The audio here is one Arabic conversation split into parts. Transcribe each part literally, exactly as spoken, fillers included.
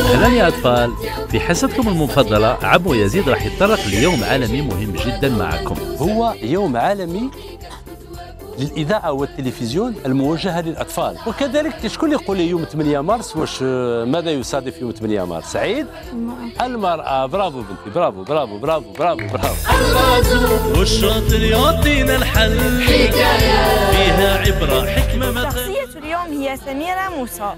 أهلا يا أطفال، في حصتكم المفضلة عمو يزيد راح يتطرق ليوم عالمي مهم جدا معكم. هو يوم عالمي للإذاعة والتلفزيون الموجهة للأطفال، وكذلك شكون يقول لي يوم ثمانية مارس؟ واش ماذا يصادف يوم ثمانية مارس؟ عيد المرأة. برافو بنتي، برافو برافو برافو برافو برافو. الراديو والشاطر يعطينا الحل، حكاية فيها عبرة حكمة. مثلا شخصية اليوم هي سميرة موسى،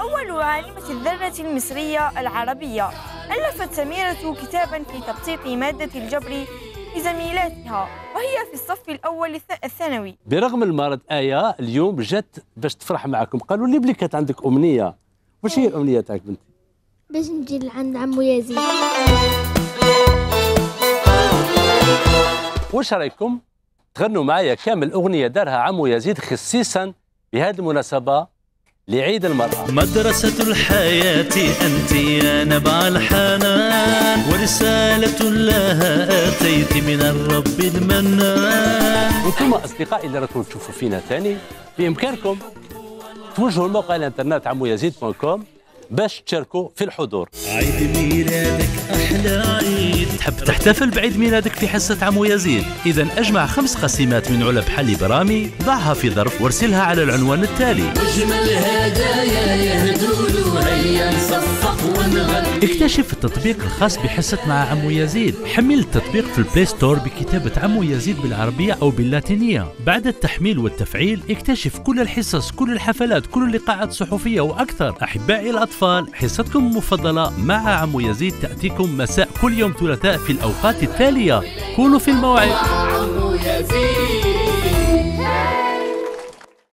أول عالمة الذرة المصرية العربية. ألفت سميرة كتابا في تبسيط مادة الجبر لزميلاتها وهي في الصف الأول الثانوي. برغم المرض آية اليوم جات باش تفرح معكم. قالوا لي بلي كانت عندك أمنية، واش هي الأمنية تاعك بنتي؟ باش نجي لعند عمو يزيد. واش رأيكم تغنوا معايا كامل أغنية دارها عمو يزيد خصيصا بهذه المناسبة لعيد المرأة؟ مدرسة الحياة أنت يا نبع الحنان، ورسالة لها آتيت من الرب المنان. وانتم أصدقائي اللي راكم تشوفوا فينا ثاني، بإمكانكم توجهوا الموقع الانترنت عمو يزيد دوت كوم باش تشاركوا في الحضور. عيد ميلادك أحلى عيد. تحب تحتفل بعيد ميلادك في حصة عمو يزيد؟ إذا أجمع خمس قسيمات من علب حليب رامي، ضعها في ظرف وارسلها على العنوان التالي. أجمل هدايا يهدولو، هيا نصفق ونغني. اكتشف التطبيق الخاص بحصة مع عمو يزيد. حمل التطبيق في البلاي ستور بكتابة عمو يزيد بالعربية أو باللاتينية. بعد التحميل والتفعيل اكتشف كل الحصص، كل الحفلات، كل اللقاءات الصحفية وأكثر. أحبائي الأطفال، حصتكم المفضلة مع عمو يزيد تأتيكم مساء كل يوم ثلاثاء في الأوقات التالية. كونوا في الموعد.